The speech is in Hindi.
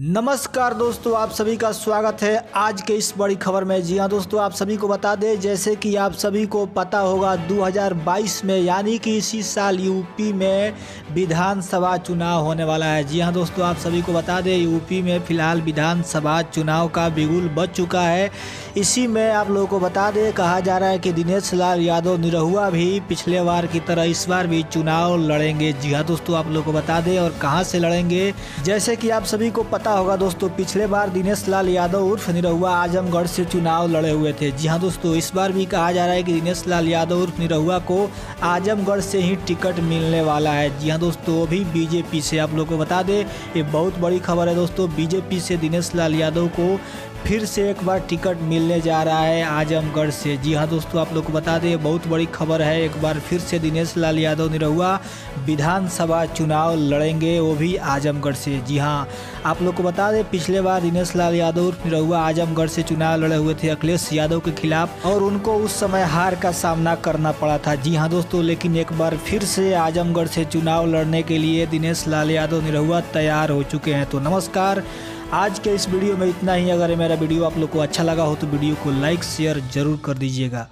नमस्कार दोस्तों, आप सभी का स्वागत है आज के इस बड़ी खबर में। जी हां दोस्तों, आप सभी को बता दें, जैसे कि आप सभी को पता होगा 2022 में यानी कि इसी साल यूपी में विधानसभा चुनाव होने वाला है। जी हां दोस्तों, आप सभी को बता दें यूपी में फिलहाल विधानसभा चुनाव का बिगुल बज चुका है। इसी में आप लोगों को बता दें, कहा जा रहा है कि दिनेश लाल यादव निरहुआ भी पिछले बार की तरह इस बार भी चुनाव लड़ेंगे। जी हाँ दोस्तों, आप लोगों को बता दें और कहाँ से लड़ेंगे। जैसे कि आप सभी को होगा दोस्तों, पिछले बार दिनेश लाल यादव उर्फ निरहुआ आजमगढ़ से चुनाव लड़े हुए थे। जी हां दोस्तों, इस बार भी कहा जा रहा है कि दिनेश लाल यादव उर्फ निरहुआ को आजमगढ़ से ही टिकट मिलने वाला है। जी हां दोस्तों, वो भी बीजेपी से। आप लोगों को बता दें ये बहुत बड़ी खबर है दोस्तों, बीजेपी से दिनेश लाल यादव को फिर से एक बार टिकट मिलने जा रहा है आजमगढ़ से। जी हां दोस्तों, आप लोग को बता दें बहुत बड़ी खबर है, एक बार फिर से दिनेश लाल यादव निरहुआ विधानसभा चुनाव लड़ेंगे, वो भी आजमगढ़ से। जी हां, आप लोग को बता दें पिछले बार दिनेश लाल यादव निरहुआ आजमगढ़ से चुनाव लड़े हुए थे अखिलेश यादव के खिलाफ, और उनको उस समय हार का सामना करना पड़ा था। जी हाँ दोस्तों, लेकिन एक बार फिर से आजमगढ़ से चुनाव लड़ने के लिए दिनेश लाल यादव निरहुआ तैयार हो चुके हैं। तो नमस्कार, आज के इस वीडियो में इतना ही। अगर मेरा वीडियो आप लोग को अच्छा लगा हो तो वीडियो को लाइक शेयर जरूर कर दीजिएगा।